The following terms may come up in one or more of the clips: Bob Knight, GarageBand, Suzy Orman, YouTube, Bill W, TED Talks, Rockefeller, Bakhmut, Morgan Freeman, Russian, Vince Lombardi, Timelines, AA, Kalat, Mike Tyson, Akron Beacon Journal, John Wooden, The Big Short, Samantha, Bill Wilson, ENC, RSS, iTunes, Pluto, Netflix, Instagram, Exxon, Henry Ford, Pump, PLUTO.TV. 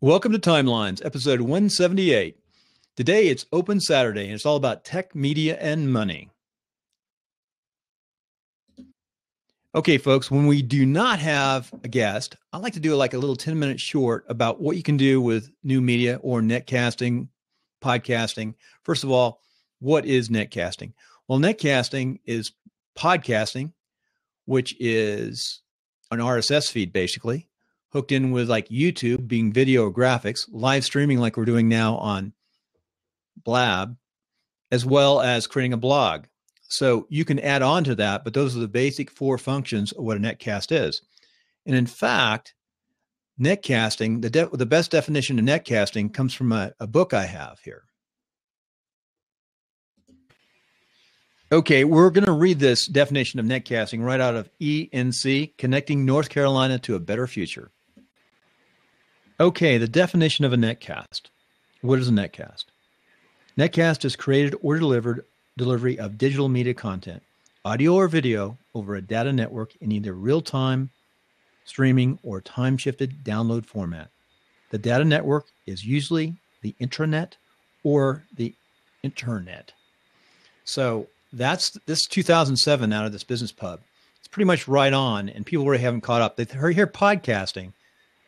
Welcome to Timelines, episode 178. Today it's Open Saturday and it's all about tech, media, and money. Okay, folks, when we do not have a guest, I like to do like a little 10-minute short about what you can do with new media or netcasting, podcasting. First of all, what is netcasting? Well, netcasting is podcasting, which is an RSS feed basically, hooked in with like YouTube being video or graphics, live streaming like we're doing now on Blab, as well as creating a blog. So you can add on to that, but those are the basic four functions of what a netcast is. And in fact, netcasting, the best definition of netcasting comes from a book I have here. Okay, we're going to read this definition of netcasting right out of ENC, Connecting North Carolina to a Better Future. Okay, the definition of a netcast. What is a netcast? Netcast is created or delivery of digital media content, audio or video, over a data network in either real-time streaming or time-shifted download format. The data network is usually the intranet or the internet. So this 2007 out of this business pub. It's pretty much right on, and people really haven't caught up. They hear podcasting,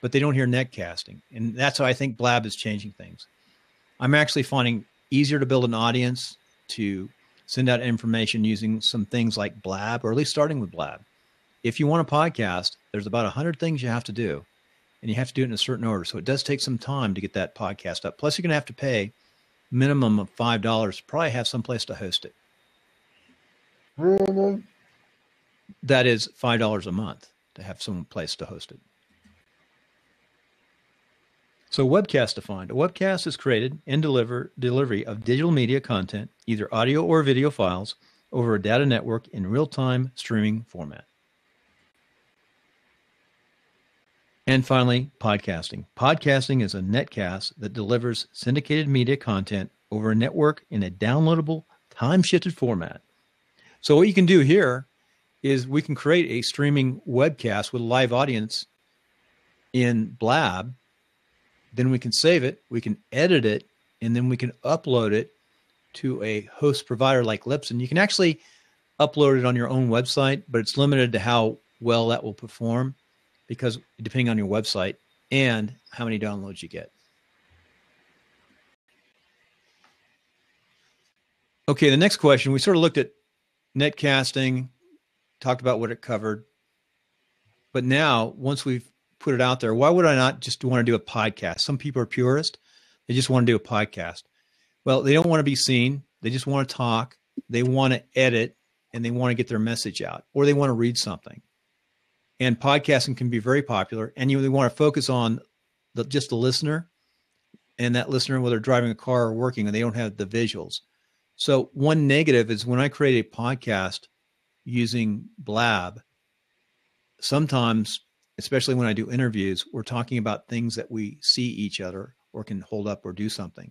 but they don't hear netcasting, and that's how I think Blab is changing things. I'm actually finding easier to build an audience to send out information using some things like Blab, or at least starting with Blab. If you want a podcast, there's about 100 things you have to do, and you have to do it in a certain order. So it does take some time to get that podcast up. Plus, you're going to have to pay minimum of $5 to probably have someplace to host it. That is $5 a month to have some place to host it. So webcast defined. A webcast is created and delivery of digital media content, either audio or video files, over a data network in real-time streaming format. And finally, podcasting. Podcasting is a netcast that delivers syndicated media content over a network in a downloadable, time-shifted format. So what you can do here is we can create a streaming webcast with a live audience in Blab. Then we can save it, we can edit it, and then we can upload it to a host provider like Libsyn. You can actually upload it on your own website, but it's limited to how well that will perform, because depending on your website and how many downloads you get. Okay, the next question, we sort of looked at netcasting, talked about what it covered. But now, once we've put it out there, why would I not just want to do a podcast? Some people are purist. They just want to do a podcast. Well, they don't want to be seen. They just want to talk. They want to edit, and they want to get their message out, or they want to read something. And podcasting can be very popular, and you really want to focus on just the listener, and that listener, whether driving a car or working, and they don't have the visuals. So one negative is when I create a podcast using Blab, sometimes, especially when I do interviews, we're talking about things that we see each other or can hold up or do something.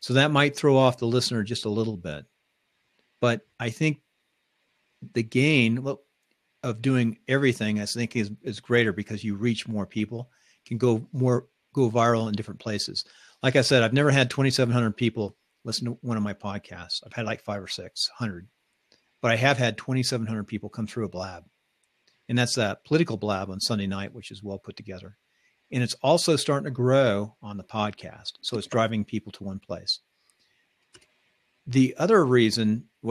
So that might throw off the listener just a little bit. But I think the gain of doing everything, I think, is greater, because you reach more people, can go viral in different places. Like I said, I've never had 2,700 people listen to one of my podcasts. I've had like 500 or 600, but I have had 2,700 people come through a Blab. And that's that political Blab on Sunday night, which is well put together. And it's also starting to grow on the podcast. So it's driving people to one place. The other reason a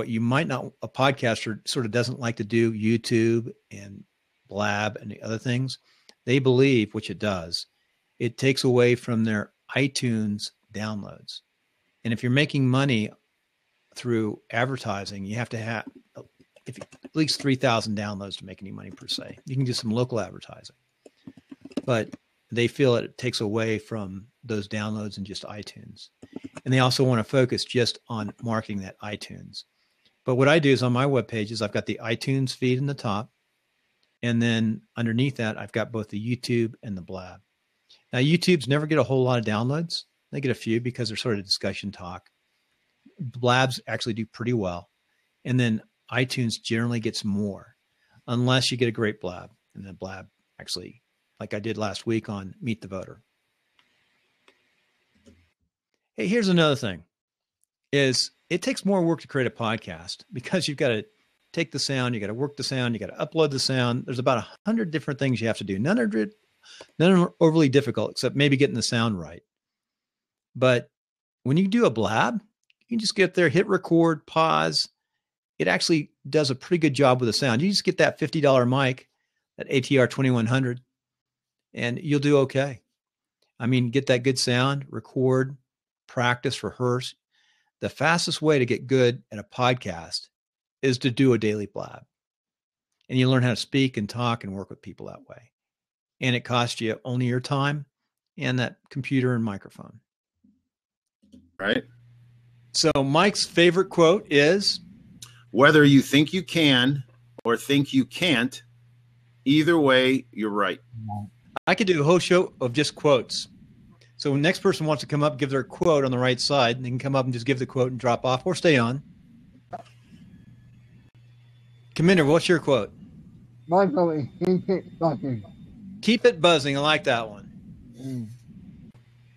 podcaster sort of doesn't like to do YouTube and Blab and the other things, they believe, which it does, it takes away from their iTunes downloads. And if you're making money through advertising, you have to have at least 3,000 downloads to make any money per se. You can do some local advertising, but they feel it takes away from those downloads and just iTunes. And they also want to focus just on marketing that iTunes. But what I do is on my web pages, I've got the iTunes feed in the top. And then underneath that, I've got both the YouTube and the Blab. Now, YouTube's never get a whole lot of downloads. They get a few because they're sort of discussion talk. Blabs actually do pretty well. And then iTunes generally gets more, unless you get a great Blab. And then Blab, actually, like I did last week on Meet the Voter. Hey, here's another thing is it takes more work to create a podcast because you've got to take the sound, you got to work the sound, you got to upload the sound. There's about 100 different things you have to do. None are overly difficult, except maybe getting the sound right. But when you do a blab, you can just get there, hit record, pause. It actually does a pretty good job with the sound. You just get that $50 mic, that ATR 2100, and you'll do okay. I mean, get that good sound, record, practice, rehearse. The fastest way to get good at a podcast is to do a daily blab. And you learn how to speak and talk and work with people that way. And it costs you only your time and that computer and microphone. Right. So Mike's favorite quote is, whether you think you can or think you can't, either way, you're right. I could do a whole show of just quotes. So when the next person wants to come up, give their quote on the right side, and they can come up and just give the quote and drop off or stay on. Commander, what's your quote? My quote is, keep it buzzing. Keep it buzzing. I like that one.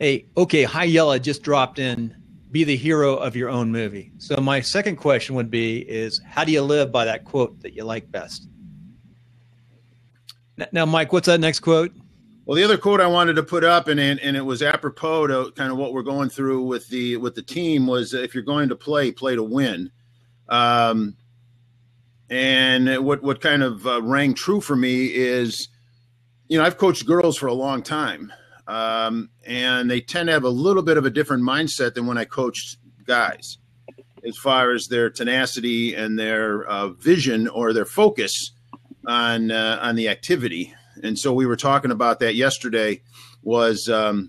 Hey, okay, High Yella just dropped in. Be the hero of your own movie. So my second question would be is, how do you live by that quote that you like best? Now, Mike, what's that next quote? Well, the other quote I wanted to put up, and it was apropos to kind of what we're going through with the team, was if you're going to play, play to win. And what kind of rang true for me is, you know, I've coached girls for a long time. And they tend to have a little bit of a different mindset than when I coached guys, as far as their tenacity and their vision or their focus on the activity. And so we were talking about that yesterday was, you know,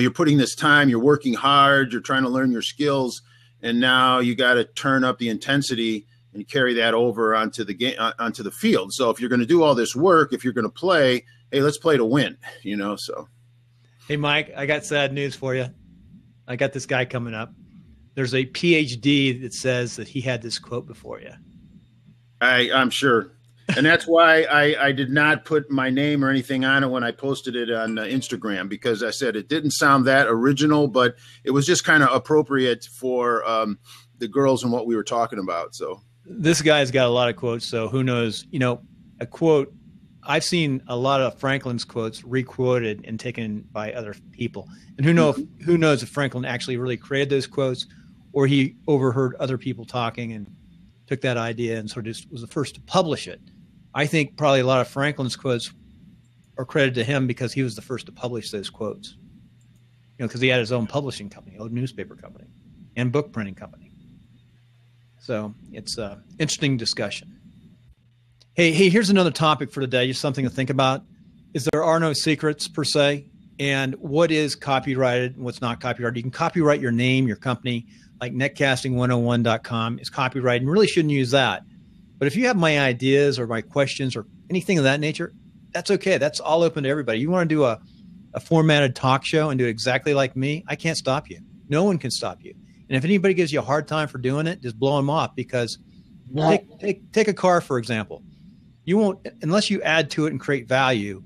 you're putting this time, you're working hard, you're trying to learn your skills, and now you got to turn up the intensity and carry that over onto the game, onto the field. So if you're going to do all this work, if you're going to play, hey, let's play to win, you know, so. Hey, Mike, I got sad news for you. I got this guy coming up. There's a PhD that says that he had this quote before you. I'm sure. And that's why I did not put my name or anything on it when I posted it on Instagram, because I said it didn't sound that original, but it was just kind of appropriate for the girls and what we were talking about. So this guy's got a lot of quotes, so who knows? You know, a quote, I've seen a lot of Franklin's quotes re-quoted and taken by other people. And who knows if Franklin actually really created those quotes or he overheard other people talking and took that idea and sort of just was the first to publish it. I think probably a lot of Franklin's quotes are credited to him because he was the first to publish those quotes, you know, because he had his own publishing company, old newspaper company and book printing company. So it's an interesting discussion. Hey, here's another topic for today. Just something to think about is there are no secrets per se, and what is copyrighted and what's not copyrighted. You can copyright your name, your company, like netcasting101.com is copyrighted and really shouldn't use that. But if you have my ideas or my questions or anything of that nature, that's okay. That's all open to everybody. You want to do a formatted talk show and do it exactly like me, I can't stop you. No one can stop you. And if anybody gives you a hard time for doing it, just blow them off, because take a car, for example. You won't, unless you add to it and create value,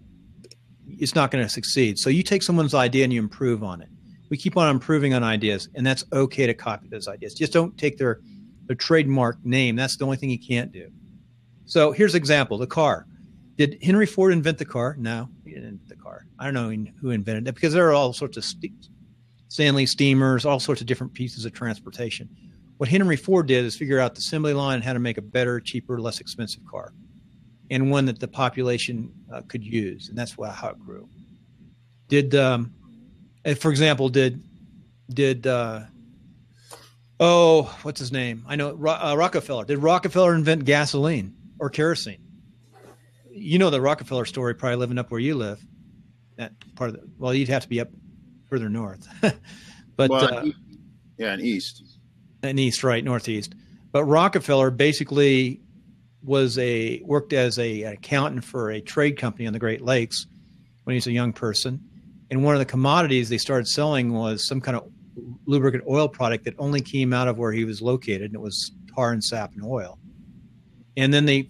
it's not going to succeed. So you take someone's idea and you improve on it. We keep on improving on ideas, and that's okay to copy those ideas. Just don't take their trademark name. That's the only thing you can't do. So here's an example, the car. Did Henry Ford invent the car? No, he didn't invent the car. I don't know who invented it, because there are all sorts of Stanley steamers, all sorts of different pieces of transportation. What Henry Ford did is figure out the assembly line and how to make a better, cheaper, less expensive car, and one that the population could use. And that's how it grew. Did, for example, what's his name? I know Rockefeller. Did Rockefeller invent gasoline or kerosene? You know the Rockefeller story, probably living up where you live. That part of the, well, you'd have to be up further north, but and east, right? Northeast. But Rockefeller basically worked as an accountant for a trade company on the Great Lakes when he was a young person. And one of the commodities they started selling was some kind of lubricant oil product that only came out of where he was located, and it was tar and sap and oil. And then they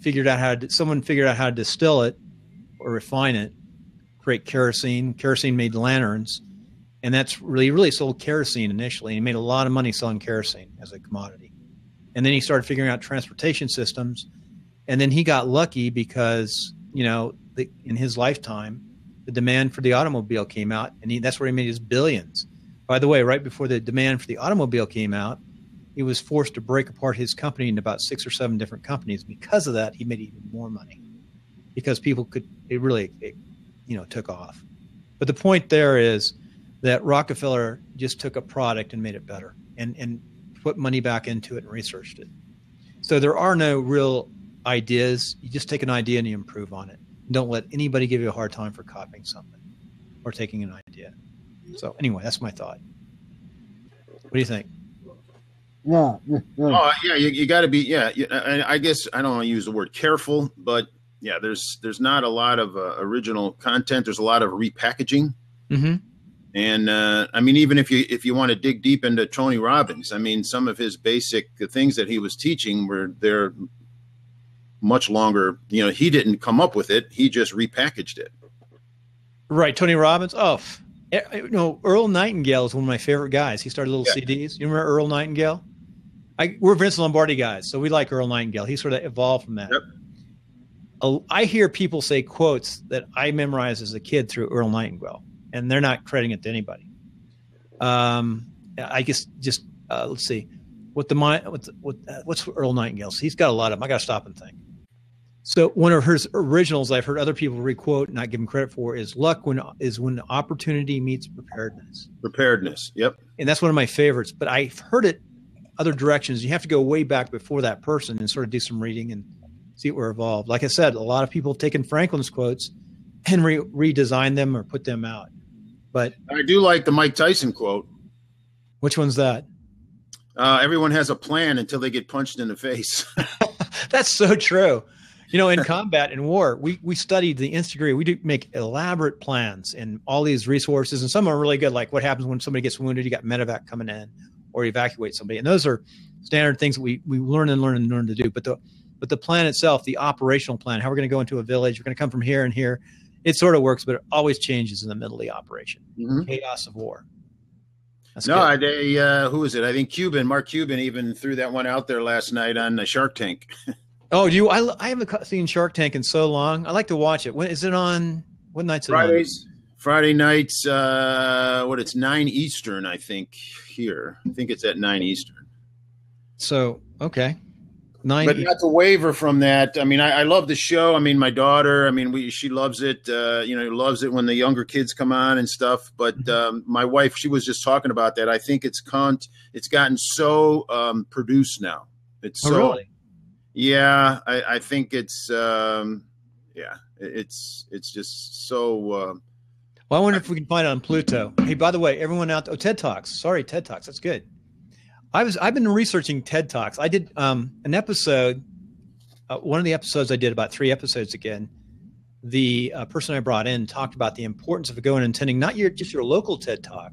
someone figured out how to distill it or refine it, create kerosene. Kerosene made lanterns. And that's really, really sold kerosene initially. He made a lot of money selling kerosene as a commodity. And then he started figuring out transportation systems. And then he got lucky because, you know, in his lifetime, the demand for the automobile came out, and that's where he made his billions. By the way, right before the demand for the automobile came out, he was forced to break apart his company into about 6 or 7 different companies. Because of that, he made even more money because people could, it really took off. But the point there is that Rockefeller just took a product and made it better and put money back into it and researched it. So there are no real ideas. You just take an idea and you improve on it. Don't let anybody give you a hard time for copying something or taking an idea. So anyway, that's my thought. What do you think? You got to be, I guess I don't want to use the word careful, but yeah, there's not a lot of original content. There's a lot of repackaging. Mm-hmm. And I mean, even if you want to dig deep into Tony Robbins, I mean, some of his basic things that he was teaching were there much longer. You know, he didn't come up with it. He just repackaged it. Right. Tony Robbins. Oh, you know, Earl Nightingale is one of my favorite guys. He started little CDs. You remember Earl Nightingale? We're Vince Lombardi guys, so we like Earl Nightingale. He sort of evolved from that. Yep. I hear people say quotes that I memorized as a kid through Earl Nightingale, and they're not crediting it to anybody. I guess just let's see. What's Earl Nightingale's? He's got a lot of them. I got to stop and think. So one of his originals I've heard other people requote and not give him credit for is luck is when opportunity meets preparedness. Preparedness, yep. And that's one of my favorites. But I've heard it other directions. You have to go way back before that person and sort of do some reading and see where it evolved. Like I said, a lot of people have taken Franklin's quotes and redesigned them or put them out. But I do like the Mike Tyson quote. Which one's that? Everyone has a plan until they get punched in the face. That's so true. You know, in combat and war, we studied the nth degree. We do make elaborate plans and all these resources, and some are really good, like what happens when somebody gets wounded, you got medevac coming in, or you evacuate somebody. And those are standard things that we learn to do. But the plan itself, the operational plan, how we're going to go into a village, we're going to come from here and here, it sort of works, but it always changes in the middle of the operation. Mm-hmm. Chaos of war. That's good. Who is it? I think Mark Cuban even threw that one out there last night on the Shark Tank. Oh, do you? I haven't seen Shark Tank in so long. I like to watch it. When is it on? What nights? Fridays. Friday nights. It's 9 Eastern, I think. Here, I think it's at 9 Eastern. So okay, 9. But not to waver from that. I mean, I love the show. I mean, my daughter. I mean, she loves it. Loves it when the younger kids come on and stuff. But my wife, she was just talking about that. I think it's gotten so produced now. It's really? Yeah, I think it's it's just so. Well, I wonder if we can find it on Pluto. Hey, by the way, everyone out there, TED Talks. Sorry, TED Talks. That's good. I've been researching TED Talks. I did an episode, one of the episodes I did about 3 episodes again. The person I brought in talked about the importance of going and attending not just your local TED Talk,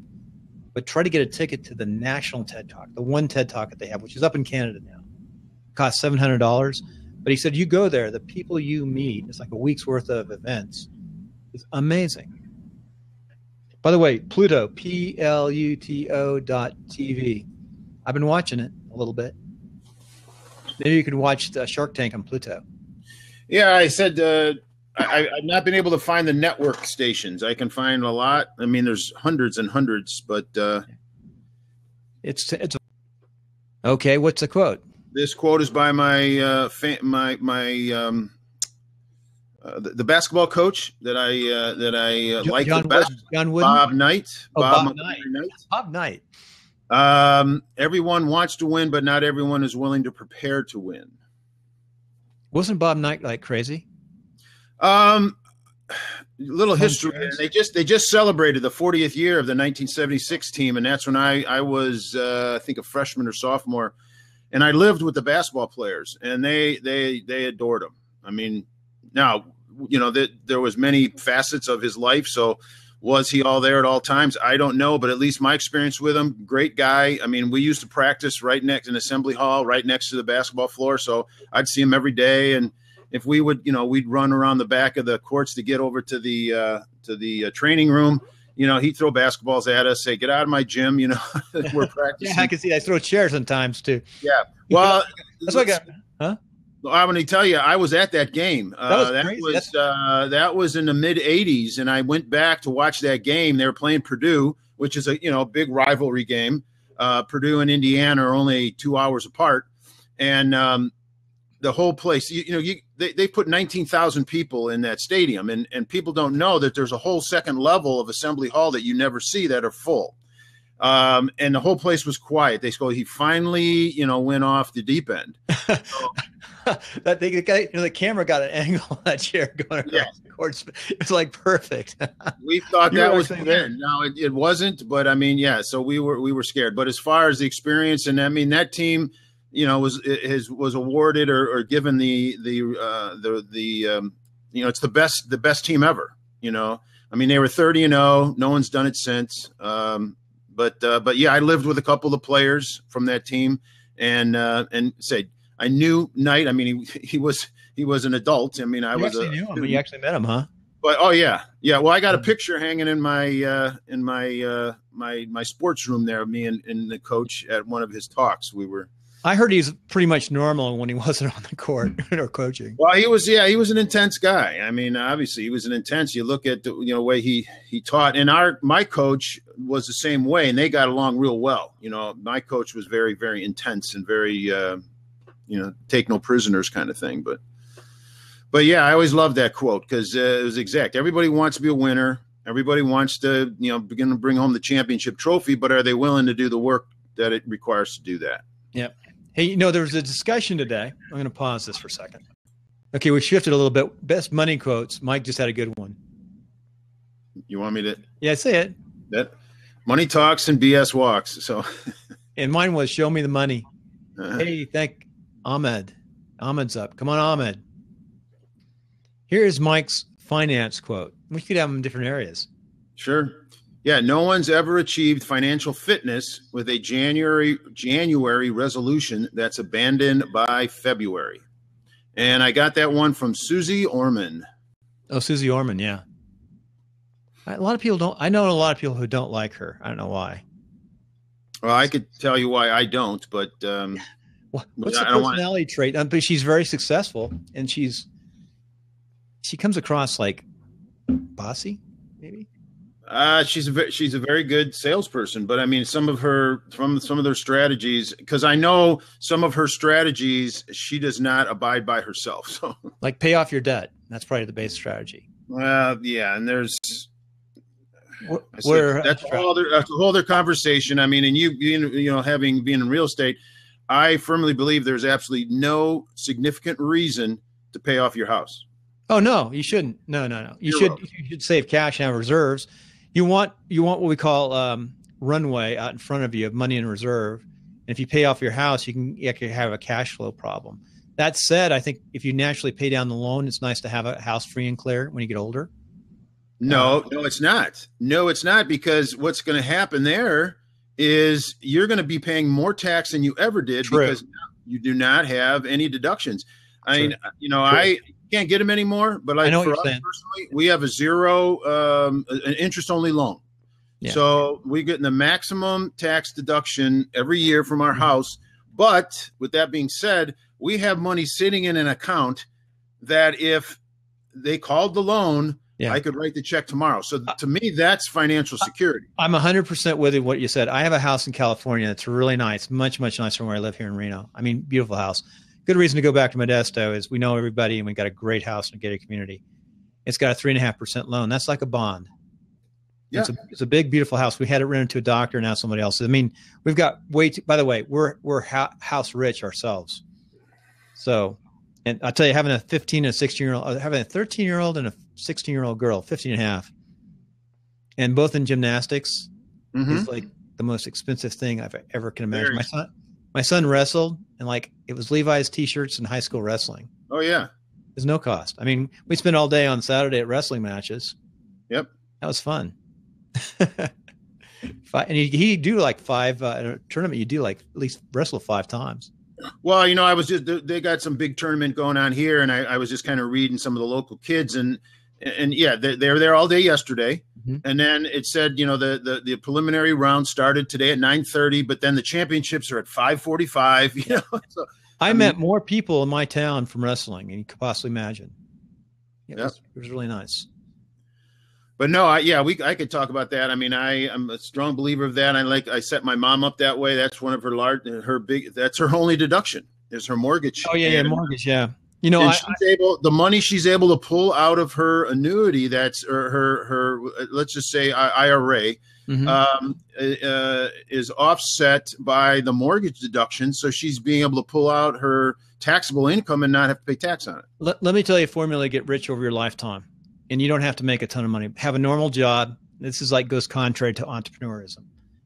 but try to get a ticket to the national TED Talk, the one TED Talk that they have, which is up in Canada now. Cost $700, but he said you go there, the people you meet, it's like a week's worth of events. It's amazing. By the way, Pluto, PLUTO.TV. I've been watching it a little bit. Maybe you could watch the Shark Tank on Pluto. Yeah, I said I've not been able to find the network stations. I can find a lot. I mean, there's hundreds and hundreds, but it's okay. What's the quote? This quote is by my the basketball coach that I like the best, John Wooden? Bob Knight. Oh, Bob Knight. Bob Knight. Everyone wants to win, but not everyone is willing to prepare to win. Wasn't Bob Knight like crazy? Little history. They just celebrated the 40th year of the 1976 team, and that's when I was I think a freshman or sophomore. And I lived with the basketball players, and they adored him. I mean, now, you know, there was many facets of his life. So was he all there at all times? I don't know. But at least my experience with him, great guy. I mean, we used to practice right next in assembly hall, right next to the basketball floor. So I'd see him every day. And if we would, you know, we'd run around the back of the courts to get over to the training room. you know, he'd throw basketballs at us, say, get out of my gym, you know, we're practicing. Yeah, I can see that. I throw a chair sometimes too. Yeah. Well, that's what I got. Huh? I'm going to tell you, I was at that game. That was in the mid-'80s, and I went back to watch that game. They were playing Purdue, which is a big rivalry game. Purdue and Indiana are only 2 hours apart, and the whole place. They put 19,000 people in that stadium, and people don't know that there's a whole second level of Assembly Hall that you never see that are full. And the whole place was quiet. They said, he finally, went off the deep end. So, the camera got an angle on that chair going across the court. It's like perfect. We thought that was then. No, it wasn't. But I mean, yeah. So we were scared. But as far as the experience, and I mean that team, was awarded or given it's the best team ever. I mean, they were 30-0. No one's done it since. But yeah, I lived with a couple of the players from that team, and said I knew Knight. I mean, he was an adult. I mean, I was. You actually knew him, but you actually met him, huh? But oh yeah. Well, I got a picture hanging in my my sports room there. Me and the coach at one of his talks. We were. I heard he's pretty much normal when he wasn't on the court or coaching. Well, he was. Yeah, he was an intense guy. I mean, obviously, he was an intense. You look at the way he taught, and my coach was the same way, and they got along real well. My coach was very, very intense and very, take no prisoners kind of thing. But yeah, I always loved that quote because it was exact. Everybody wants to be a winner. Everybody wants to begin to bring home the championship trophy, but are they willing to do the work that it requires to do that? Yep. Hey, there was a discussion today. I'm going to pause this for a second. Okay, we shifted a little bit. Best money quotes. Mike just had a good one. You want me to? Yeah, say it. That money talks and BS walks. So, and mine was show me the money. Hey, thank Ahmed. Ahmed's up. Come on, Ahmed. Here's Mike's finance quote. We could have them in different areas. Sure. Yeah, no one's ever achieved financial fitness with a January resolution that's abandoned by February. And I got that one from Suzy Orman. Oh, Suzy Orman, yeah. A lot of people don't. I know a lot of people who don't like her. I don't know why. Well, I could tell you why I don't, but what's the personality trait? But she's very successful, and she comes across like bossy, maybe. She's a very good salesperson, but I mean, some of their strategies, because I know some of her strategies, she does not abide by herself. So like pay off your debt. That's probably the base strategy. Yeah. And that's a whole other conversation. I mean, and you having been in real estate, I firmly believe there's absolutely no significant reason to pay off your house. Oh no, you shouldn't. No. You should save cash and have reserves. You want what we call runway out in front of you of money in reserve. And if you pay off your house, you can have a cash flow problem. That said, I think if you naturally pay down the loan, it's nice to have a house free and clear when you get older. No, it's not. No, it's not, because what's going to happen there is you're going to be paying more tax than you ever did. True. Because you do not have any deductions. I mean, True. I can't get them anymore, but like for us personally, we have a zero, an interest only loan. Yeah. So we get the maximum tax deduction every year from our house. But with that being said, we have money sitting in an account that if they called the loan, I could write the check tomorrow. So to me, that's financial security. I'm 100% with you what you said. I have a house in California that's really nice, much, much nicer than where I live here in Reno. I mean, beautiful house. Good reason to go back to Modesto is we know everybody and we got a great house in a gated community. It's got a 3.5% loan. That's like a bond. Yeah. It's a big, beautiful house. We had it rented to a doctor, now somebody else. I mean, we've got way too, by the way, we're house rich ourselves. So, and I'll tell you, having a 15 and a 16-year-old, having a 13-year-old and a 16-year-old girl, 15 and a half, and both in gymnastics is like the most expensive thing I've ever can imagine. My son wrestled, and like it was Levi's t-shirts and high school wrestling. Oh yeah. There's no cost. I mean, we spent all day on Saturday at wrestling matches. Yep. That was fun. And you do like five in a tournament. You do like at least wrestle 5 times. Well, I was just, they got some big tournament going on here, and I was just kind of reading some of the local kids, and And yeah, they were there all day yesterday. Mm-hmm. And then it said, you know, the preliminary round started today at 9:30, but then the championships are at 5:45. You know, so, I mean, met more people in my town from wrestling than you could possibly imagine. Yeah, it was really nice. But no, I could talk about that. I mean, I'm a strong believer of that. I set my mom up that way. That's one of that's her only deduction is her mortgage. Oh yeah, mortgage, yeah. You know, the money she's able to pull out of her annuity, her let's just say IRA, mm-hmm. Is offset by the mortgage deduction. So she's being able to pull out her taxable income and not have to pay tax on it. Let me tell you a formula to get rich over your lifetime. And you don't have to make a ton of money. Have a normal job. This is goes contrary to entrepreneurism.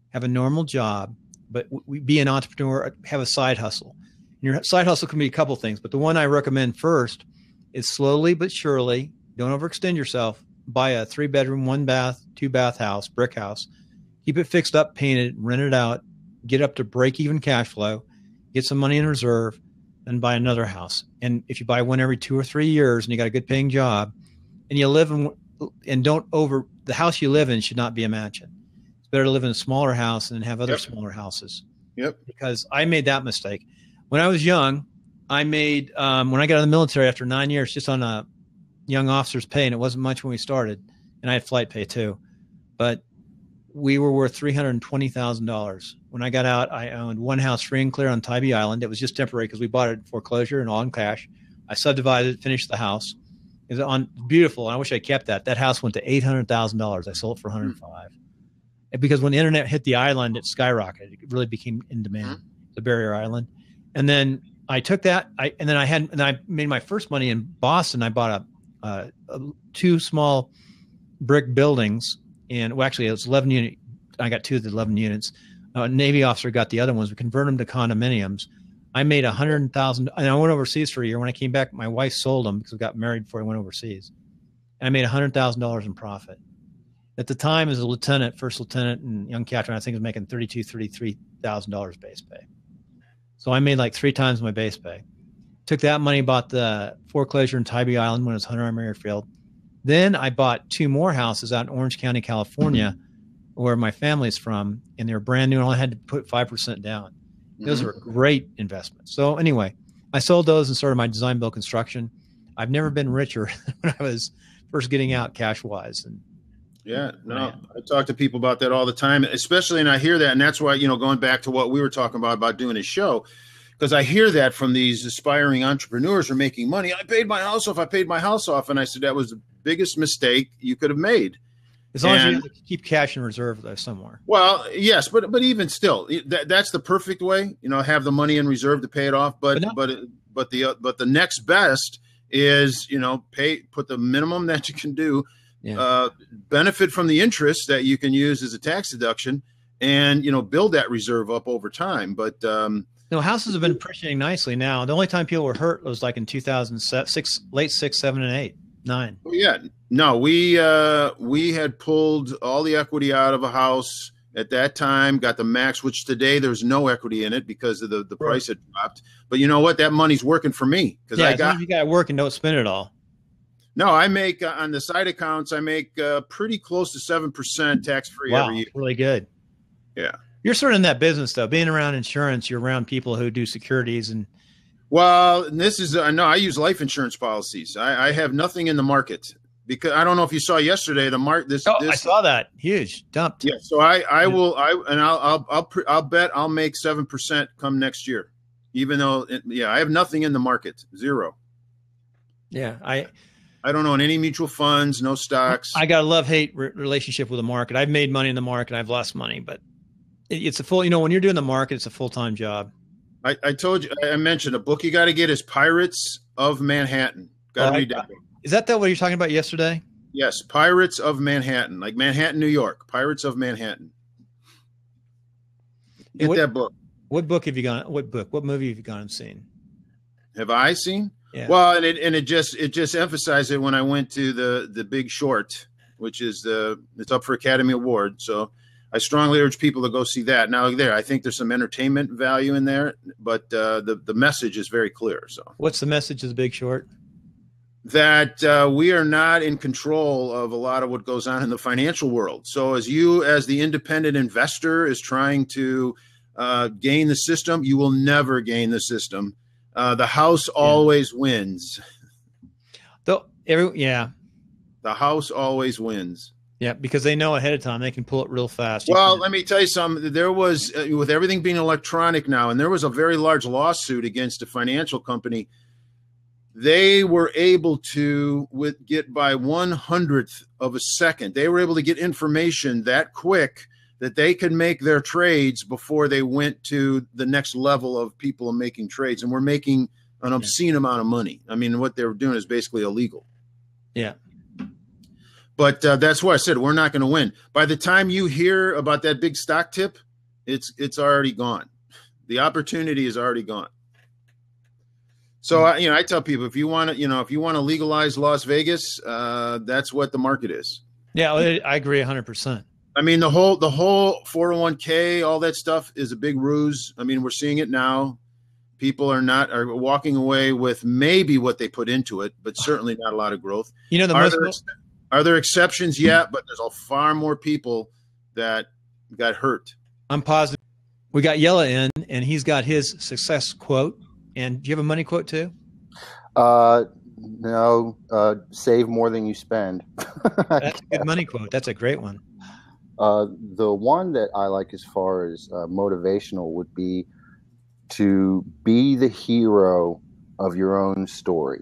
Have a normal job, but be an entrepreneur, have a side hustle. Your side hustle can be a couple things, but the one I recommend first is slowly but surely, don't overextend yourself, buy a 3-bedroom, 1-bath, 2-bath house, brick house, keep it fixed up, painted, rent it out, get up to break-even cash flow, get some money in reserve, and buy another house. And if you buy one every 2 or 3 years and you got a good paying job and you live in, and don't over, the house you live in should not be a mansion. It's better to live in a smaller house and have other smaller houses. Yep. Because I made that mistake. When I was young, I made, when I got out of the military after 9 years, just on a young officer's pay, and it wasn't much when we started, and I had flight pay too, but we were worth $320,000. When I got out, I owned one house free and clear on Tybee Island. It was just temporary because we bought it in foreclosure and all in cash. I subdivided it, finished the house. It was beautiful, and I wish I kept that. That house went to $800,000. I sold it for $105,000. Because when the internet hit the island, it skyrocketed. It really became in demand, the barrier island. And then I took that, and then I made my first money in Boston. I bought two small brick buildings, and it was 11 unit. I got two of the 11 units. A Navy officer got the other ones. We converted them to condominiums. I made $100,000, and I went overseas for a year. When I came back, my wife sold them because we got married before I went overseas. And I made $100,000 in profit. At the time, as a lieutenant, first lieutenant, and young captain, I think was making $33,000 base pay. So I made like 3 times my base pay. Took that money, bought the foreclosure in Tybee Island when it was Hunter M. Merrifield. Then I bought 2 more houses out in Orange County, California, where my family's from, and they were brand new, and I had to put 5% down. Those were great investments. So anyway, I sold those and started my design, build, construction. I've never been richer when I was first getting out cash-wise. And yeah, no, I talk to people about that all the time, especially, and I hear that, and that's why, you know, going back to what we were talking about doing a show, because I hear that from these aspiring entrepreneurs who are making money. I paid my house off, and I said that was the biggest mistake you could have made. As long as you keep cash in reserve though somewhere. Well, yes, but even still, that's the perfect way, you know, have the money in reserve to pay it off. But the next best is, you know, put the minimum that you can do. Yeah. Benefit from the interest that you can use as a tax deduction, and, you know, build that reserve up over time. But no, houses have been appreciating nicely now. The only time people were hurt was like in 2006, late 2006, 2007, and 2008, 2009. Oh yeah, no, we had pulled all the equity out of a house at that time, got the max, which today there's no equity in it because of the price had dropped. But you know what? That money's working for me because I got, you got to work and don't spend it all. No, I make on the side accounts, I make pretty close to 7% tax-free every year. Really good. Yeah. You're sort of in that business, though. Being around insurance, you're around people who do securities. I use life insurance policies. I have nothing in the market because I don't know if you saw yesterday, the market. I saw that. Huge. Dumped. Yeah. So I'll bet I'll make 7% come next year, even though, I have nothing in the market. Zero. Yeah. I don't own any mutual funds, no stocks. I got a love-hate relationship with the market. I've made money in the market. I've lost money, but it's a full, you know, when you're doing the market, it's a full-time job. I told you, I mentioned a book you got to get is Pirates of Manhattan. Got to read that. Is that what you're talking about yesterday? Yes. Pirates of Manhattan, like Manhattan, New York, Pirates of Manhattan. Get that book. What book have you gone? What movie have you gone and seen? Have I seen? Yeah. Well, and it just emphasized it when I went to the Big Short, which is it's up for Academy Award. So I strongly urge people to go see that. Now there, I think there's some entertainment value in there, but the message is very clear. So what's the message of the Big Short? that we are not in control of a lot of what goes on in the financial world. So as you, as the independent investor, is trying to gain the system, you will never gain the system. The house always wins. The house always wins. Yeah, because they know ahead of time they can pull it real fast. Well, let me tell you something. There was, with everything being electronic now, and there was a very large lawsuit against a financial company. They were able to get by 100th of a second. They were able to get information that quick that they could make their trades before they went to the next level of people making trades. And we're making an obscene amount of money. I mean, what they were doing is basically illegal. Yeah. But that's why I said we're not going to win. By the time you hear about that big stock tip, it's already gone. The opportunity is already gone. So I tell people, if you want to, if you want to legalize Las Vegas, that's what the market is. Yeah, I agree 100%. I mean, the whole 401k, all that stuff is a big ruse. I mean, we're seeing it now. People are walking away with maybe what they put into it, but certainly not a lot of growth. Are there exceptions? Yeah, but there's far more people that got hurt. I'm positive. We got Yella in, and he's got his success quote. And do you have a money quote too? No, save more than you spend. That's a good money quote. That's a great one. The one that I like as far as motivational would be to be the hero of your own story.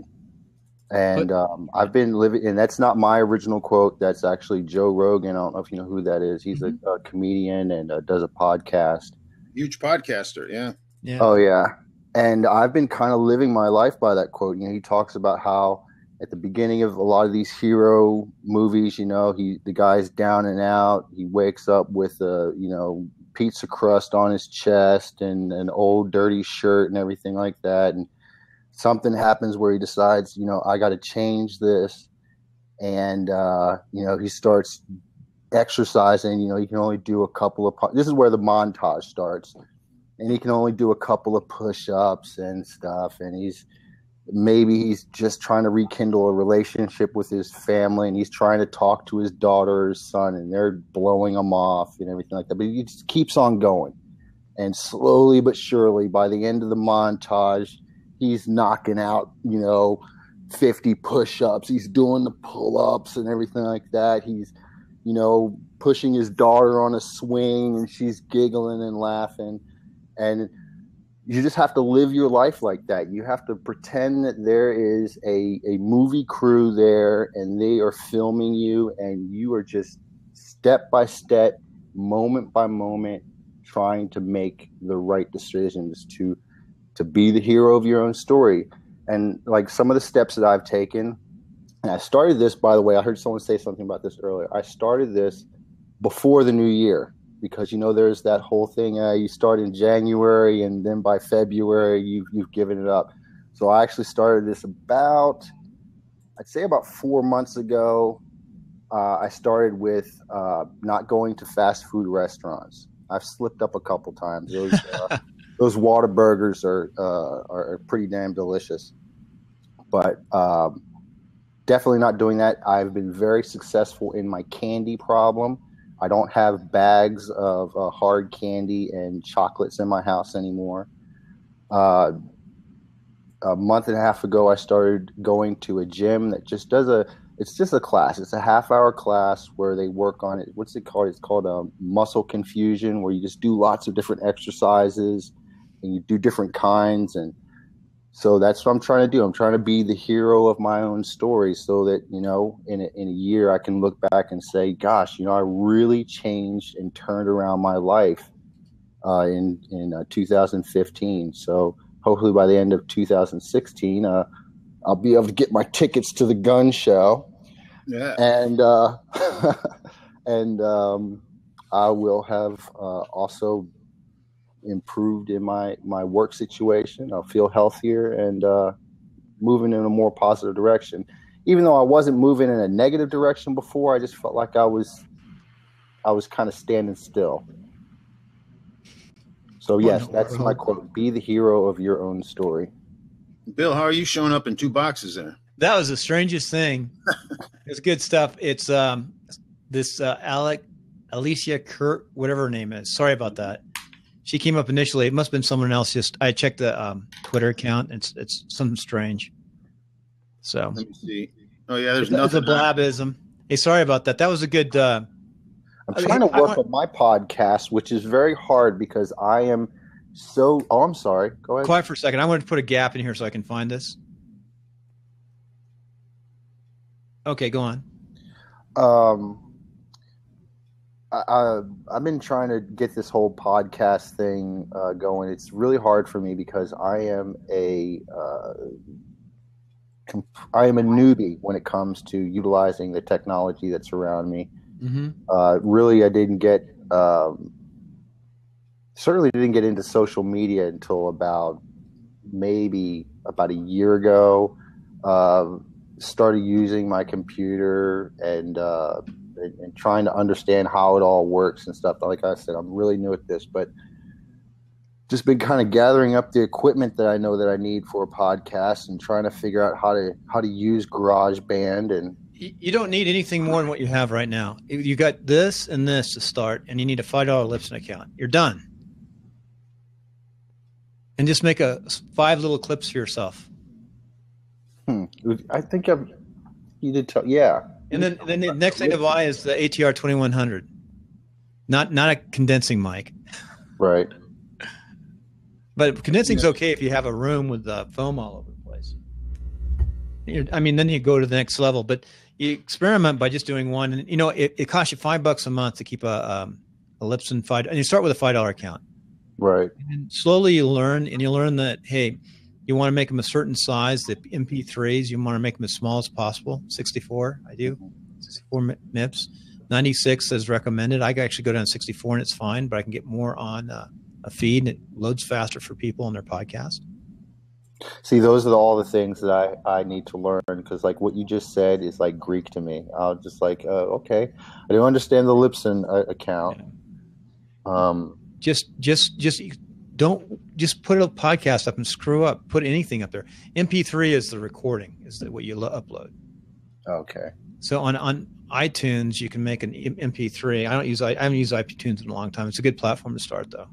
And I've been living, and that's not my original quote. That's actually Joe Rogan. I don't know if you know who that is. He's a comedian and does a podcast. Huge podcaster, yeah. Oh, yeah. And I've been kind of living my life by that quote. He talks about how at the beginning of a lot of these hero movies, the guy's down and out. He wakes up with a, pizza crust on his chest and an old dirty shirt and everything like that. And something happens where he decides, I got to change this. And, he starts exercising. He can only do a couple of – this is where the montage starts. And he can only do a couple of push-ups and stuff. And maybe he's just trying to rekindle a relationship with his family. And he's trying to talk to his daughter or his son. And they're blowing him off and everything like that. But he just keeps on going. And slowly but surely, by the end of the montage – he's knocking out, 50 push-ups. He's doing the pull-ups and everything like that. He's, pushing his daughter on a swing, and she's giggling and laughing. And you just have to live your life like that. You have to pretend that there is a movie crew there, and they are filming you, and you are just step by step, moment by moment, trying to make the right decisions to be the hero of your own story. And like some of the steps that I've taken, and I started this, by the way, I heard someone say something about this earlier. I started this before the new year because, there's that whole thing. You start in January and then by February, you've given it up. So I actually started this about 4 months ago. I started with not going to fast food restaurants. I've slipped up a couple times. It was, those Whataburgers are pretty damn delicious, but definitely not doing that. I've been very successful in my candy problem. I don't have bags of hard candy and chocolates in my house anymore. A month and a half ago, I started going to a gym that just does it's just a class. It's a half-hour class where they work on it. What's it called? It's called muscle confusion, where you just do lots of different exercises. And you do different kinds. And so that's what I'm trying to do. I'm trying to be the hero of my own story so that, in a year I can look back and say, gosh, I really changed and turned around my life in 2015. So hopefully by the end of 2016, I'll be able to get my tickets to the gun show. Yeah. And, I will have also improved in my work situation. I'll feel healthier and moving in a more positive direction. Even though I wasn't moving in a negative direction before, I just felt like I was kind of standing still. So yes, that's my quote. Be the hero of your own story. Bill, how are you showing up in two boxes there? That was the strangest thing. It's good stuff. It's this Alicia Kurt, whatever her name is. Sorry about that. She came up initially. It must have been someone else. Just I checked the Twitter account. It's something strange. So let me see. Oh yeah, there's nothing. The blabism. Hey, sorry about that. That was a good. I'm trying to work on my podcast, which is very hard because I am so. Oh, I'm sorry. Go ahead. Quiet for a second. I wanted to put a gap in here so I can find this. Okay, go on. I've been trying to get this whole podcast thing going. It's really hard for me because I am a newbie when it comes to utilizing the technology that's around me. Mm-hmm. Really, I didn't get certainly didn't get into social media until about a year ago. Started using my computer and trying to understand how it all works and stuff. Like I said, I'm really new at this, but just been kind of gathering up the equipment that I know that I need for a podcast and trying to figure out how to use GarageBand. And you don't need anything more than what you have right now. You got this and this to start, and you need a $5 Libsyn account. You're done. And just make 5 little clips for yourself. I think you did talk, yeah. And then the next thing to buy is the ATR 2100. Not a condensing mic. Right. But condensing's okay if you have a room with foam all over the place. Then you go to the next level. But you experiment by just doing one. And, it costs you $5 a month to keep a Libsyn $5. And you start with a $5 account. Right. And slowly you learn, and you learn that, hey, you want to make them a certain size. The MP3s, you want to make them as small as possible. 64, I do. 64 MIPS. 96 is recommended. I actually go down to 64 and it's fine, but I can get more on a feed, and it loads faster for people on their podcast. See, those are all the things that I need to learn, because like what you just said is like Greek to me. I'll just like, okay, I don't understand the Libsyn account. Yeah. Don't just put a podcast up and screw up. Put anything up there. MP3 is the recording, what you upload. Okay. So on iTunes, you can make an MP3. I haven't used iTunes in a long time. It's a good platform to start, though.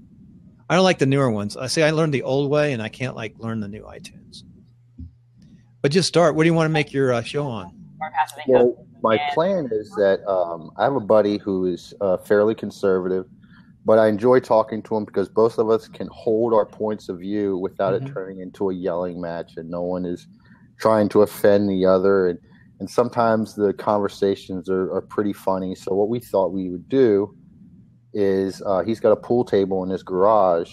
I don't like the newer ones. I learned the old way, and I can't learn the new iTunes. But just start. What do you want to make your show on? Well, my plan is that I have a buddy who is fairly conservative. But I enjoy talking to him because both of us can hold our points of view without it turning into a yelling match, and no one is trying to offend the other. And sometimes the conversations are pretty funny. So what we thought we would do is he's got a pool table in his garage,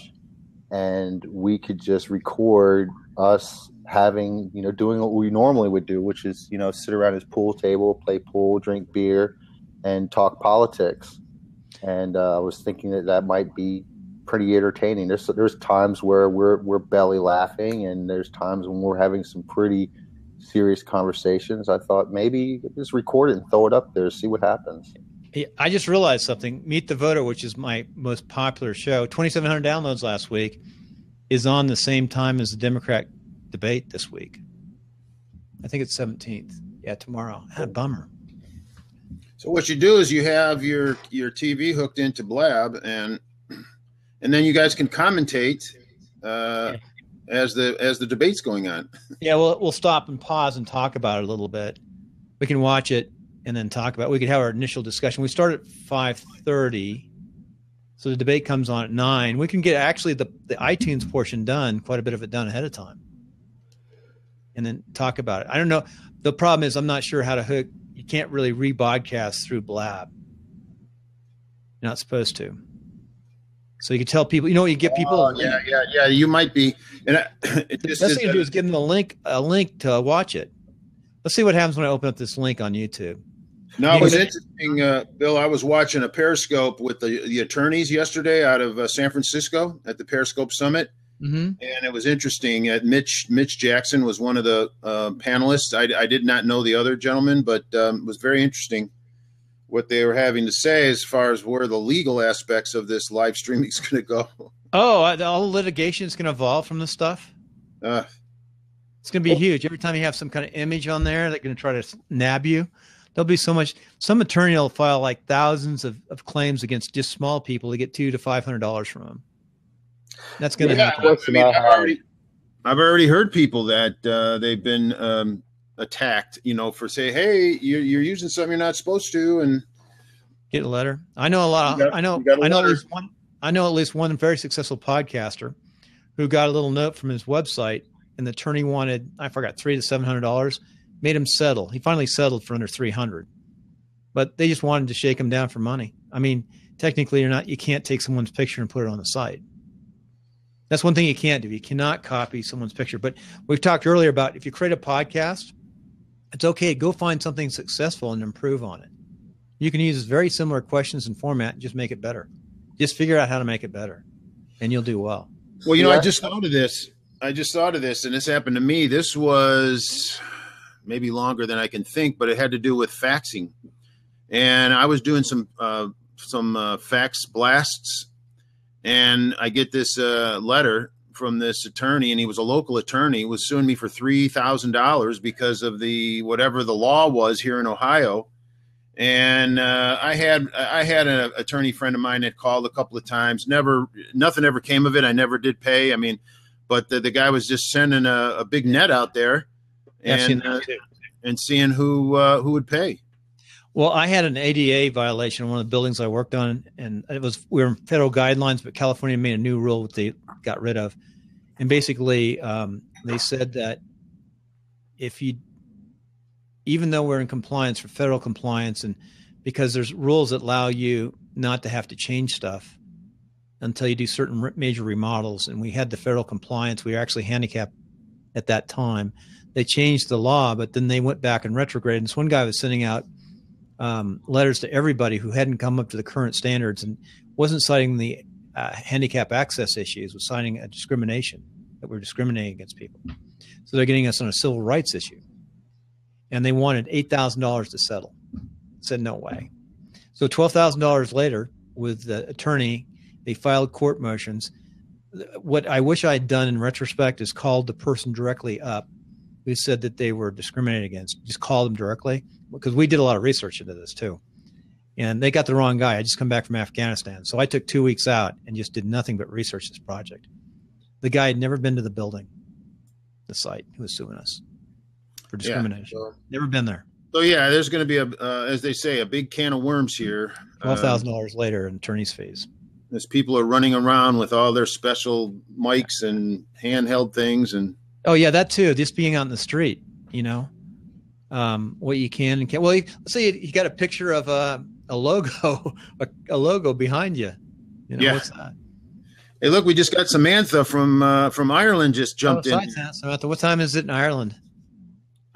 and we could just record us having, doing what we normally would do, which is, sit around his pool table, play pool, drink beer, and talk politics. And I was thinking that might be pretty entertaining. There's times where we're belly laughing, and there's times when we're having some pretty serious conversations. I thought maybe just record it and throw it up there, see what happens. Hey, I just realized something. Meet the Voter, which is my most popular show, 2,700 downloads last week, is on the same time as the Democrat debate this week. I think it's 17th. Yeah, tomorrow. Ah, bummer. So what you do is you have your TV hooked into Blab, and then you guys can commentate as the debate's going on. Yeah, well, we'll stop and pause and talk about it a little bit. We can watch it and then talk about it. We could have our initial discussion. We start at 5:30, so the debate comes on at 9. We can get actually the iTunes portion done, quite a bit of it done ahead of time, and then talk about it. I don't know. The problem is I'm not sure how to hook. You can't really rebroadcast through Blab. You're not supposed to. So you can tell people, you get people. Yeah. You might be. And the best thing to do is give them a link to watch it. Let's see what happens when I open up this link on YouTube. No, it was interesting, Bill. I was watching a Periscope with the attorneys yesterday out of San Francisco at the Periscope Summit. Mm-hmm. And it was interesting. Mitch Jackson was one of the panelists. I did not know the other gentleman, but it was very interesting what they were having to say as far as where the legal aspects of this live streaming is going to go. Oh, all litigation is going to evolve from this stuff? It's going to be huge. Every time you have some kind of image on there, they're going to try to nab you. There'll be so much. Some attorney will file like thousands of claims against just small people to get $200 to $500 from them. That's going to happen. I mean, I've already heard people that they've been attacked, you know, for say, hey, you're using something you're not supposed to, and get a letter. I know a lot. I know at least one very successful podcaster who got a little note from his website, and the attorney wanted, I forgot, $300 to $700. Made him settle. He finally settled for under $300, but they just wanted to shake him down for money. I mean, technically, you can't take someone's picture and put it on the site. That's one thing you can't do. You cannot copy someone's picture. But we've talked earlier about if you create a podcast, it's okay. Go find something successful and improve on it. You can use very similar questions and format and just make it better. Just figure out how to make it better, and you'll do well. Well, you know, I just thought of this, and this happened to me. This was maybe longer than I can think, but it had to do with faxing. And I was doing some fax blasts. And I get this letter from this attorney, and he was a local attorney, he was suing me for $3,000 because of whatever the law was here in Ohio. And I had an attorney friend of mine that called a couple of times. Nothing ever came of it. I never did pay. I mean, but the guy was just sending a big net out there and seeing who would pay. Well, I had an ADA violation in one of the buildings I worked on, and we were in federal guidelines, but California made a new rule that they got rid of. And basically, they said that even though we're in compliance for federal compliance, and because there's rules that allow you not to have to change stuff until you do certain major remodels, and we had the federal compliance, we were actually handicapped at that time. They changed the law, but then they went back and retrograded. And this one guy was sending out letters to everybody who hadn't come up to the current standards, and wasn't citing the handicap access issues, was citing a discrimination, that we're discriminating against people. So they're getting us on a civil rights issue. And they wanted $8,000 to settle. I said, no way. So $12,000 later, with the attorney, they filed court motions. What I wish I had done in retrospect is called the person directly up who said that they were discriminated against. Just call them directly, because we did a lot of research into this too. And they got the wrong guy. I just come back from Afghanistan. So I took 2 weeks out and just did nothing but research this project. The guy had never been to the building, the site, who was suing us for discrimination. Yeah, never been there. So yeah, there's going to be, as they say, a big can of worms here. $12,000 later in attorney's fees. As people are running around with all their special mics and handheld things and. Oh yeah, that too. Just being out in the street, you know, what you can and can't. Well, let's say you got a picture of a logo behind you. You know, yeah. What's that? Hey, look, we just got Samantha from Ireland just jumped in. Samantha, what time is it in Ireland?